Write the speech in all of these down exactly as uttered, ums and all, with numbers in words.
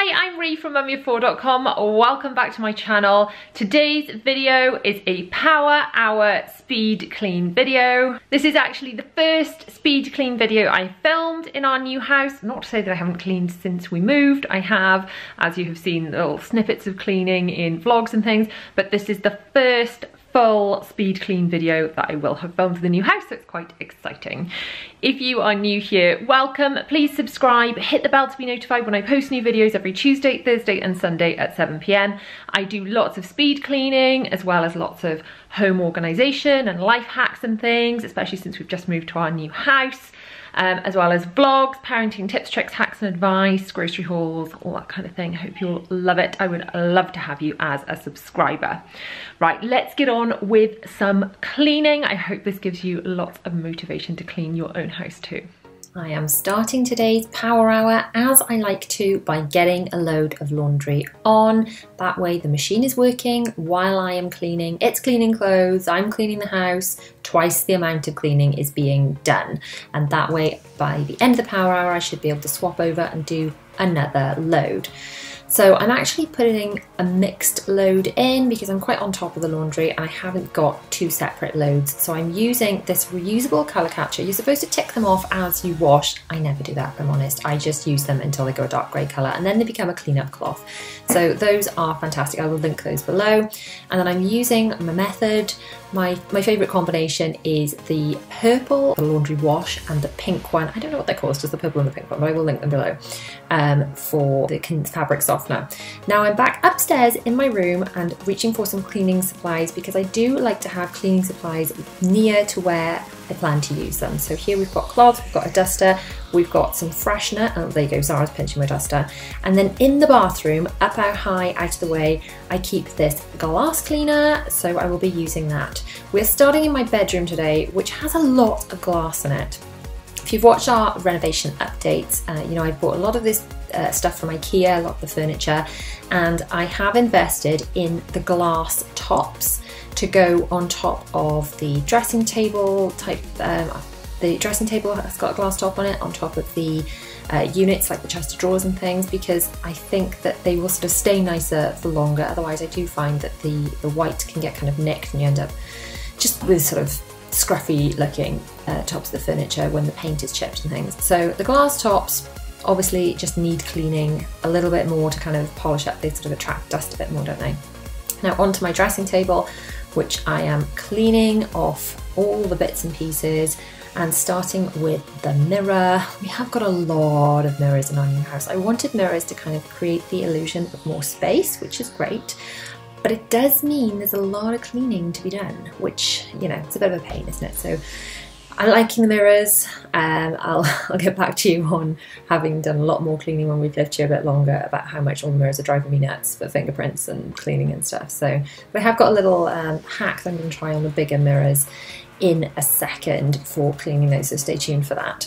Hi, I'm Ree from mummyof four dot com. Welcome back to my channel. Today's video is a power hour speed clean video. This is actually the first speed clean video I filmed in our new house. Not to say that I haven't cleaned since we moved. I have, as you have seen, little snippets of cleaning in vlogs and things, but this is the first full speed clean video that I will have filmed for the new house, so it's quite exciting. If you are new here, welcome. Please subscribe, hit the bell to be notified when I post new videos every Tuesday, Thursday and Sunday at seven p m I do lots of speed cleaning as well as lots of home organisation and life hacks and things, especially since we've just moved to our new house, um, as well as vlogs, parenting tips, tricks, hacks and advice, grocery hauls, all that kind of thing. I hope you'll love it. I would love to have you as a subscriber. Right, let's get on with some cleaning. I hope this gives you lots of motivation to clean your own house too. I am starting today's power hour, as I like to, by getting a load of laundry on. That way the machine is working while I am cleaning. It's cleaning clothes, I'm cleaning the house, twice the amount of cleaning is being done. And that way, by the end of the power hour, I should be able to swap over and do another load. So I'm actually putting a mixed load in because I'm quite on top of the laundry and I haven't got two separate loads. So I'm using this reusable colour catcher. You're supposed to tick them off as you wash. I never do that, if I'm honest. I just use them until they go a dark grey colour and then they become a cleanup cloth. So those are fantastic. I will link those below. And then I'm using my Method. My, my favourite combination is the purple, the laundry wash, and the pink one. I don't know what they're called, just the purple and the pink one, but I will link them below um, for the fabric softener. Now I'm back upstairs in my room and reaching for some cleaning supplies because I do like to have cleaning supplies near to where I plan to use them. So here we've got cloths, we've got a duster, we've got some freshener, and oh, there you go, Zara's pinching my duster. And then in the bathroom, up out high, out of the way, I keep this glass cleaner, so I will be using that. We're starting in my bedroom today, which has a lot of glass in it. If you've watched our renovation updates, uh, you know I bought a lot of this uh, stuff from IKEA, a lot of the furniture, and I have invested in the glass tops to go on top of the dressing table type. Um, the dressing table has got a glass top on it, on top of the Uh, units like the chest of drawers and things, because I think that they will sort of stay nicer for longer. Otherwise I do find that the, the white can get kind of nicked and you end up just with sort of scruffy looking uh, tops of the furniture when the paint is chipped and things. So the glass tops obviously just need cleaning a little bit more to kind of polish up. They sort of attract dust a bit more, don't they? Now onto my dressing table, which I am cleaning off all the bits and pieces. And starting with the mirror, we have got a lot of mirrors in our new house. I wanted mirrors to kind of create the illusion of more space, which is great, but it does mean there's a lot of cleaning to be done, which, you know, it's a bit of a pain, isn't it? So I'm liking the mirrors. Um, I'll, I'll get back to you on having done a lot more cleaning when we've lived here a bit longer about how much all the mirrors are driving me nuts for fingerprints and cleaning and stuff. So, but I have got a little um, hack that I'm going to try on the bigger mirrors in a second for cleaning those, so stay tuned for that.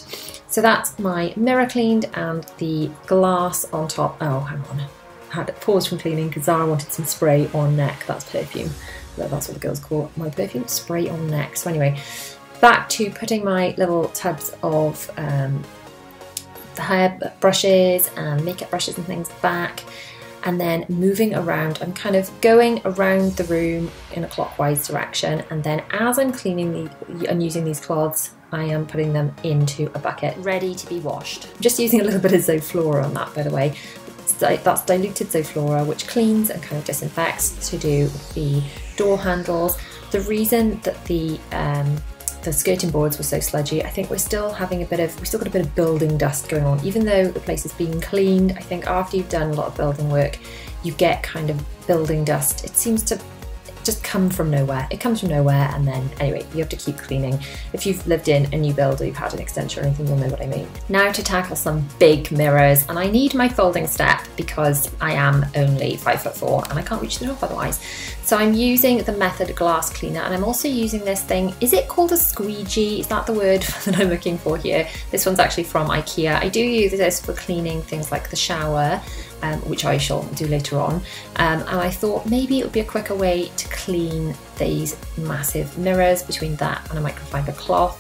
So that's my mirror cleaned and the glass on top. Oh, hang on, I had to pause from cleaning because Zara wanted some spray on neck. That's perfume, that's what the girls call my perfume, spray on neck. So anyway, back to putting my little tubs of um, the hair brushes and makeup brushes and things back, and then moving around. I'm kind of going around the room in a clockwise direction, and then as I'm cleaning the, and using these cloths, I am putting them into a bucket ready to be washed. I'm just using a little bit of Zoflora on that, by the way. That's diluted Zoflora, which cleans and kind of disinfects to do with the door handles. The reason that the um, the skirting boards were so sludgy, I think we're still having a bit of, we've still got a bit of building dust going on. Even though the place is being cleaned, I think after you've done a lot of building work, you get kind of building dust. It seems to just come from nowhere. It comes from nowhere, and then anyway, you have to keep cleaning. If you've lived in a new build or you've had an extension or anything, you'll know what I mean. Now to tackle some big mirrors, and I need my folding step because I am only five foot four and I can't reach the top otherwise. So I'm using the Method glass cleaner, and I'm also using this thing. Is it called a squeegee? Is that the word that I'm looking for here? This one's actually from IKEA. I do use this for cleaning things like the shower, Um, which I shall do later on, um, and I thought maybe it would be a quicker way to clean these massive mirrors between that and a microfiber cloth.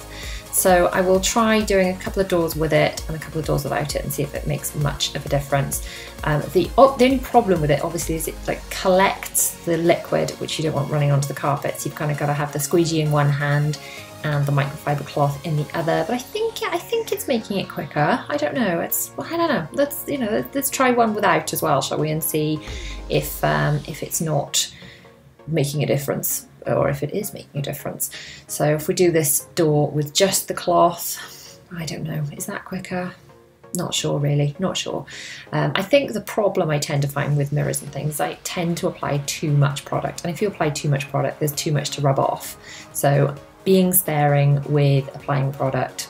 So I will try doing a couple of doors with it and a couple of doors without it and see if it makes much of a difference. Um, the, oh, the only problem with it obviously is it like collects the liquid, which you don't want running onto the carpet. So you've kind of got to have the squeegee in one hand and the microfiber cloth in the other. But I think yeah, I think it's making it quicker. I don't know. It's well, I don't know. Let's you know let's try one without as well, shall we, and see if um, if it's not making a difference, or if it is making a difference. So if we do this door with just the cloth, I don't know, is that quicker? Not sure really, not sure. Um, I think the problem I tend to find with mirrors and things, I tend to apply too much product. And if you apply too much product, there's too much to rub off. So being sparing with applying product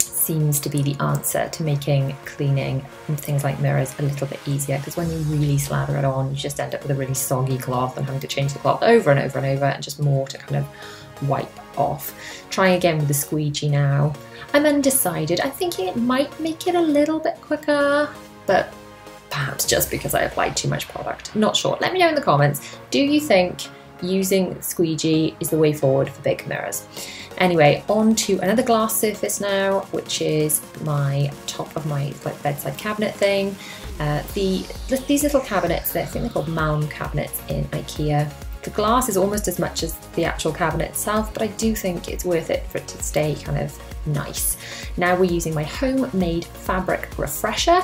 seems to be the answer to making cleaning and things like mirrors a little bit easier, because when you really slather it on, you just end up with a really soggy cloth and having to change the cloth over and over and over, and just more to kind of wipe off. Trying again with the squeegee now. I'm undecided. I'm thinking it might make it a little bit quicker, but perhaps just because I applied too much product. Not sure. Let me know in the comments. Do you think using squeegee is the way forward for big mirrors? Anyway, on to another glass surface now, which is my top of my like bedside cabinet thing. Uh, the, the These little cabinets, I think they're called Malm cabinets in IKEA. The glass is almost as much as the actual cabinet itself, but I do think it's worth it for it to stay kind of nice. Now we're using my homemade fabric refresher,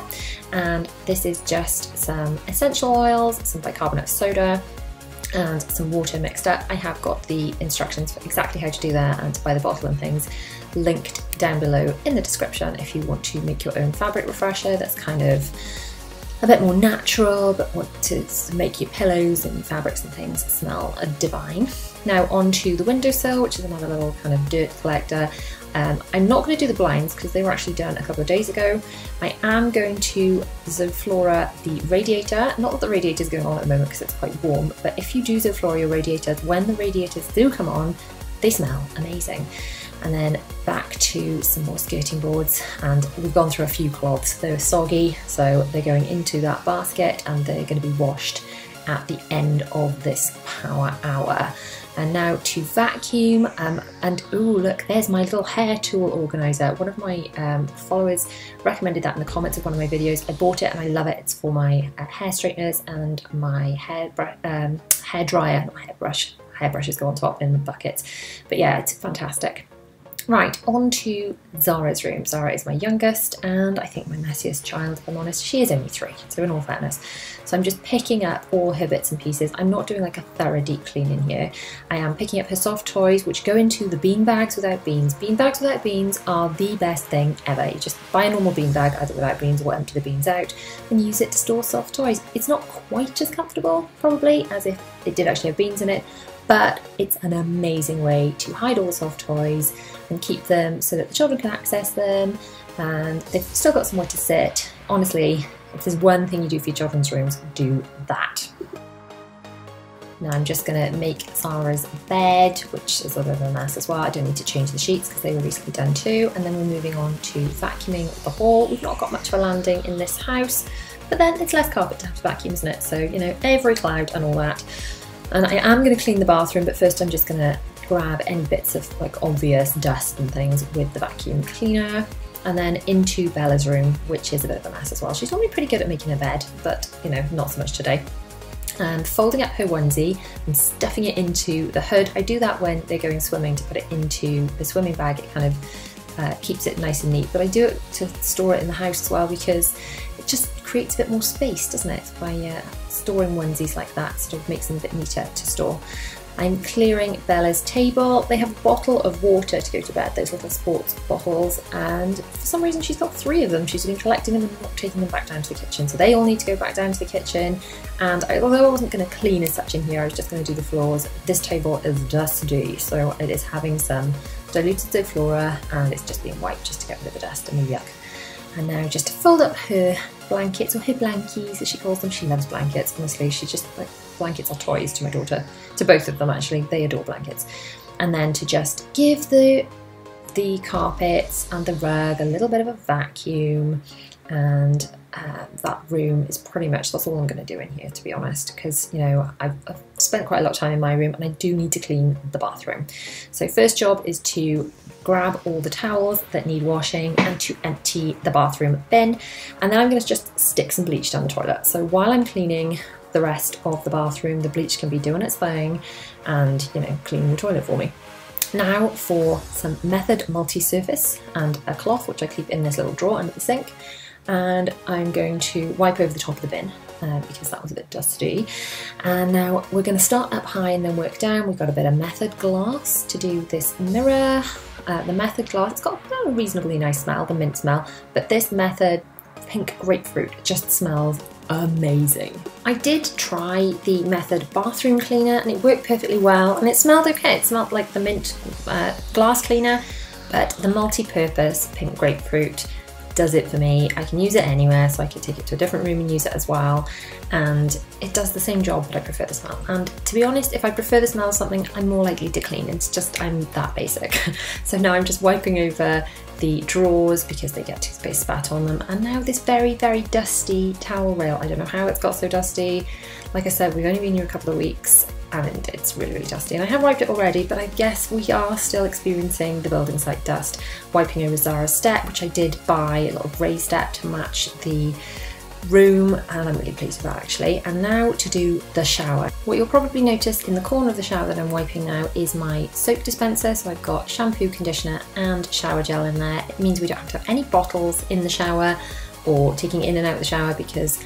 and this is just some essential oils, some bicarbonate of soda, and some water mixed up. I have got the instructions for exactly how to do that and to buy the bottle and things linked down below in the description if you want to make your own fabric refresher that's kind of a bit more natural but want to make your pillows and fabrics and things smell divine. Now onto the windowsill, which is another little kind of dirt collector. Um, I'm not going to do the blinds because they were actually done a couple of days ago. I am going to Zoflora the radiator. Not that the radiator is going on at the moment because it's quite warm, but if you do Zoflora your radiators, when the radiators do come on, they smell amazing. And then back to some more skirting boards, and we've gone through a few cloths. They were soggy, so they're going into that basket and they're going to be washed at the end of this power hour. And now to vacuum, um, and oh look, there's my little hair tool organizer. One of my um, followers recommended that in the comments of one of my videos. I bought it and I love it. It's for my uh, hair straighteners and my hair um, hair dryer, not hairbrush. Hairbrushes go on top in the buckets, but yeah, it's fantastic. Right, on to Zara's room. Zara is my youngest and I think my messiest child, if I'm honest. She is only three, so in all fairness. So I'm just picking up all her bits and pieces. I'm not doing like a thorough deep clean in here. I am picking up her soft toys, which go into the bean bags without beans. Bean bags without beans are the best thing ever. You just buy a normal bean bag, either without beans or empty the beans out, and use it to store soft toys. It's not quite as comfortable, probably, as if it did actually have beans in it, but it's an amazing way to hide all the soft toys and keep them so that the children can access them and they've still got somewhere to sit. Honestly, if there's one thing you do for your children's rooms, do that. Now I'm just going to make Zara's bed, which is a bit of a mess as well. I don't need to change the sheets because they were recently done too. And then we're moving on to vacuuming the hall. We've not got much of a landing in this house, but then it's less carpet to have to vacuum, isn't it? So, you know, every cloud and all that. And I am going to clean the bathroom, but first I'm just going to grab any bits of like obvious dust and things with the vacuum cleaner. And then into Bella's room, which is a bit of a mess as well. She's normally pretty good at making her bed, but you know, not so much today. And folding up her onesie and stuffing it into the hood. I do that when they're going swimming, to put it into the swimming bag. It kind of uh, keeps it nice and neat, but I do it to store it in the house as well, because it just creates a bit more space, doesn't it, by uh, storing onesies like that. Sort of makes them a bit neater to store. I'm clearing Bella's table. They have a bottle of water to go to bed, those little sports bottles, and for some reason she's got three of them. She's been collecting them and not taking them back down to the kitchen, so they all need to go back down to the kitchen. And I, although I wasn't going to clean as such in here, I was just going to do the floors. This table is dusty, so it is having some diluted Zoflora and it's just being wiped just to get rid of the dust and the yuck. And now just to fold up her blankets, or her blankies as she calls them. She loves blankets, honestly. She just, like, blankets are toys to my daughter, to both of them actually. They adore blankets. And then to just give the the carpets and the rug a little bit of a vacuum, and um, that room is pretty much, that's all I'm going to do in here, to be honest, because, you know, I've, I've spent quite a lot of time in my room and I do need to clean the bathroom. So first job is to grab all the towels that need washing and to empty the bathroom bin, and then I'm going to just stick some bleach down the toilet. So while I'm cleaning the rest of the bathroom, the bleach can be doing its thing and, you know, cleaning the toilet for me. Now for some Method multi-surface and a cloth, which I keep in this little drawer under the sink, and I'm going to wipe over the top of the bin uh, because that was a bit dusty. And now we're going to start up high and then work down. We've got a bit of Method glass to do this mirror. Uh, the Method glass, it's got a reasonably nice smell, the mint smell, but this Method pink grapefruit just smells amazing. I did try the Method bathroom cleaner and it worked perfectly well, and it smelled okay. It smelled like the mint uh, glass cleaner, but the multi-purpose pink grapefruit does it for me. I can use it anywhere, so I could take it to a different room and use it as well, and it does the same job, but I prefer the smell. And to be honest, if I prefer the smell of something, I'm more likely to clean. It's just, I'm that basic. So now I'm just wiping over the drawers because they get toothpaste spat on them, and now this very, very dusty towel rail. I don't know how it's got so dusty. Like I said, we've only been here a couple of weeks and it's really, really dusty, and I have wiped it already, but I guess we are still experiencing the building site dust. Wiping over Zara's step, which I did buy a little grey step to match the room, and I'm really pleased with that actually. And now to do the shower. What you'll probably notice in the corner of the shower that I'm wiping now is my soap dispenser. So I've got shampoo, conditioner and shower gel in there. It means we don't have to have any bottles in the shower or taking in and out of the shower, because,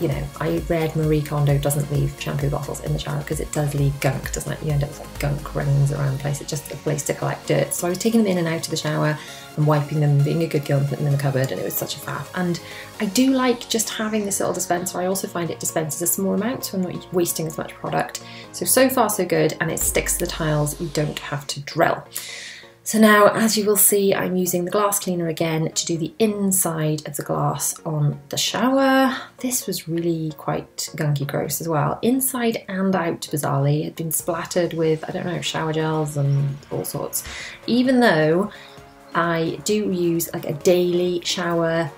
you know, I read Marie Kondo doesn't leave shampoo bottles in the shower because it does leave gunk, doesn't it? You end up with like gunk rings around the place. It's just a place to collect dirt. So I was taking them in and out of the shower and wiping them, being a good girl and putting them in the cupboard, and it was such a faff. And I do like just having this little dispenser. I also find it dispenses a small amount, so I'm not wasting as much product. So, so far so good, and it sticks to the tiles. You don't have to drill. So now, as you will see, I'm using the glass cleaner again to do the inside of the glass on the shower. This was really quite gunky gross as well. Inside and out, bizarrely. It had been splattered with, I don't know, shower gels and all sorts. Even though I do use like a daily shower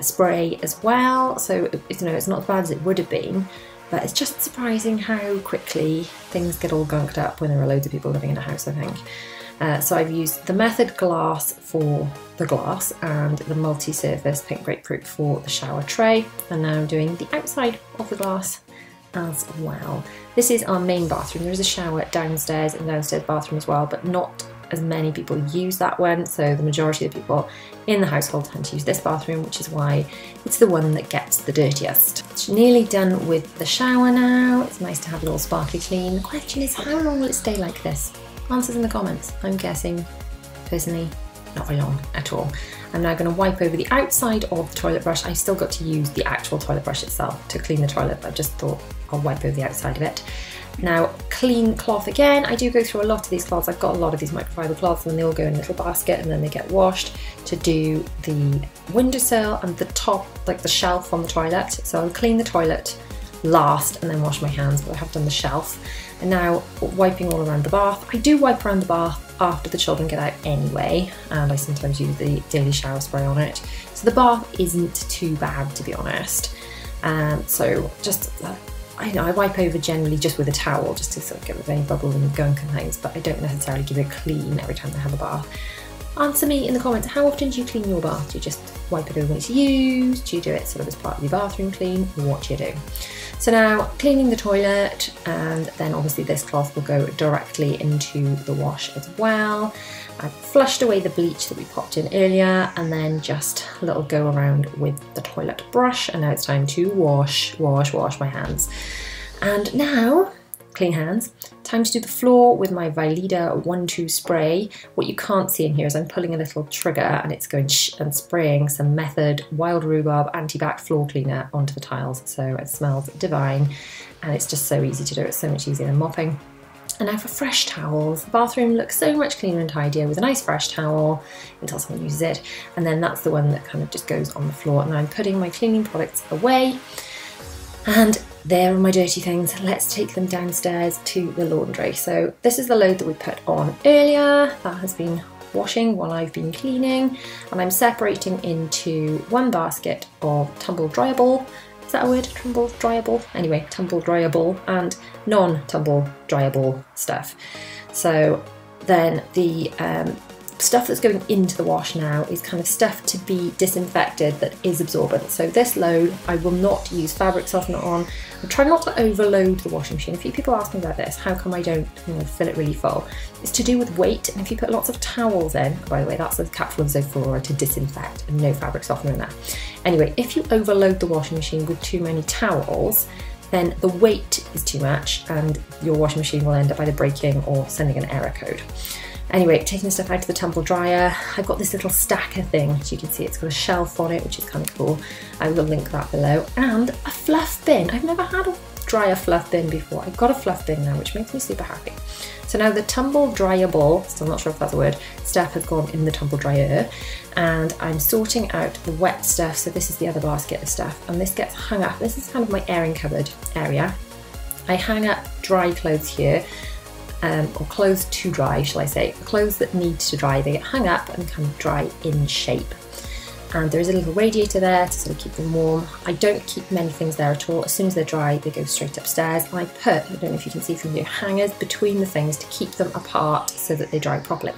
spray as well, so, you know, it's not as bad as it would have been. But it's just surprising how quickly things get all gunked up when there are loads of people living in a house, I think. Uh, so I've used the Method glass for the glass and the multi-surface pink grapefruit for the shower tray, and now I'm doing the outside of the glass as well. This is our main bathroom. There is a shower downstairs and downstairs bathroom as well, but not as many people use that one, so the majority of the people in the household tend to use this bathroom, which is why it's the one that gets the dirtiest. It's nearly done with the shower now. It's nice to have it all sparkly clean. The question is, how long will it stay like this? Answers in the comments. I'm guessing, personally, not very long at all. I'm now going to wipe over the outside of the toilet brush. I've still got to use the actual toilet brush itself to clean the toilet, but I just thought I'll wipe over the outside of it. Now, clean cloth again. I do go through a lot of these cloths. I've got a lot of these microfiber cloths, and they all go in a little basket and then they get washed to do the windowsill and the top, like the shelf on the toilet. So I'll clean the toilet last and then wash my hands, but I have done the shelf. And now wiping all around the bath. I do wipe around the bath after the children get out anyway, and I sometimes use the daily shower spray on it. So the bath isn't too bad, to be honest. Um, so just, I know I wipe over generally just with a towel, just to sort of get rid of any bubble and gunk and things, but I don't necessarily give it a clean every time I have a bath. Answer me in the comments, how often do you clean your bath? Do you just wipe it over when it's used? Do you do it sort of as part of your bathroom clean? What do you do? So now, cleaning the toilet, and then obviously this cloth will go directly into the wash as well. I've flushed away the bleach that we popped in earlier, and then just a little go around with the toilet brush, and now it's time to wash, wash, wash my hands. And now, clean hands. Time to do the floor with my Vileda one two spray. What you can't see in here is I'm pulling a little trigger and it's going shh and spraying some Method wild rhubarb anti-bac floor cleaner onto the tiles. So it smells divine, and it's just so easy to do. It's so much easier than mopping. And now for fresh towels. The bathroom looks so much cleaner and tidier with a nice fresh towel until someone uses it. And then that's the one that kind of just goes on the floor. And I'm putting my cleaning products away. And there are my dirty things. Let's take them downstairs to the laundry. So this is the load that we put on earlier. That has been washing while I've been cleaning, and I'm separating into one basket of tumble dryable, is that a word? Tumble dryable? Anyway, tumble dryable and non-tumble dryable stuff. So then the um, stuff that's going into the wash now is kind of stuff to be disinfected that is absorbent. So this load, I will not use fabric softener on. I'm trying not to overload the washing machine. A few people ask me about this, how come I don't you know, fill it really full? It's to do with weight, and if you put lots of towels in, by the way, that's a capful of Zoflora to disinfect, and no fabric softener in there. Anyway, if you overload the washing machine with too many towels, then the weight is too much, and your washing machine will end up either breaking or sending an error code. Anyway, taking the stuff out to the tumble dryer, I've got this little stacker thing, as you can see, it's got a shelf on it, which is kind of cool. I will link that below. And a fluff bin. I've never had a dryer fluff bin before. I've got a fluff bin now, which makes me super happy. So now the tumble dryable, still not sure if that's a word, stuff has gone in the tumble dryer, and I'm sorting out the wet stuff. So this is the other basket of stuff, and this gets hung up. This is kind of my airing cupboard area. I hang up dry clothes here. Um, or clothes to dry, shall I say. The clothes that need to dry, they get hung up and kind of dry in shape. And there is a little radiator there to sort of keep them warm. I don't keep many things there at all. As soon as they're dry, they go straight upstairs. And I put, I don't know if you can see from here, hangers between the things to keep them apart so that they dry properly.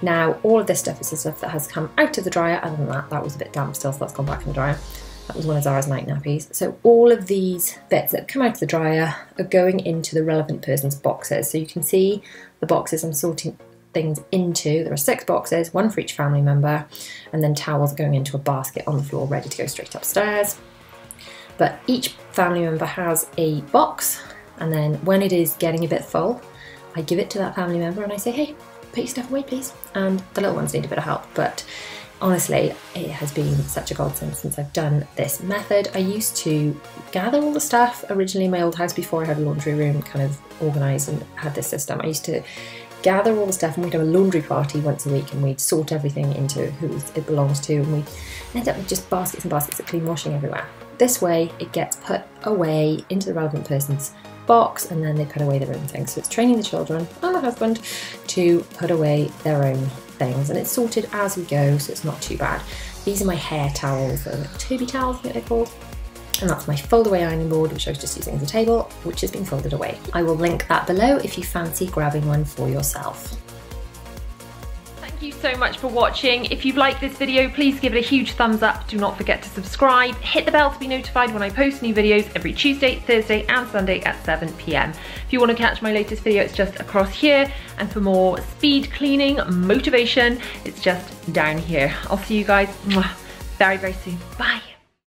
Now, all of this stuff is the stuff that has come out of the dryer. Other than that, that was a bit damp still, so that's gone back in the dryer. That was one of Zara's night nappies. So all of these bits that come out of the dryer are going into the relevant person's boxes. So you can see the boxes I'm sorting things into. There are six boxes, one for each family member, and then towels going into a basket on the floor ready to go straight upstairs. But each family member has a box, and then when it is getting a bit full, I give it to that family member and I say, hey, put your stuff away, please. And the little ones need a bit of help, but honestly, it has been such a godsend since I've done this method. I used to gather all the stuff originally in my old house before I had a laundry room kind of organised and had this system. I used to gather all the stuff, and we'd have a laundry party once a week, and we'd sort everything into who it belongs to, and we'd end up with just baskets and baskets of clean washing everywhere. This way, it gets put away into the relevant person's box, and then they put away their own things. So it's training the children and the husband to put away their own things, and it's sorted as we go, so it's not too bad. These are my hair towels, the Toby towels, I think they're called, and that's my fold away ironing board, which I was just using as a table, which has been folded away. I will link that below if you fancy grabbing one for yourself. Thank you so much for watching. If you've liked this video, please give it a huge thumbs up. Do not forget to subscribe. Hit the bell to be notified when I post new videos every Tuesday, Thursday and Sunday at seven p m. If you want to catch my latest video, it's just across here. And for more speed cleaning motivation, it's just down here. I'll see you guys very, very soon. Bye.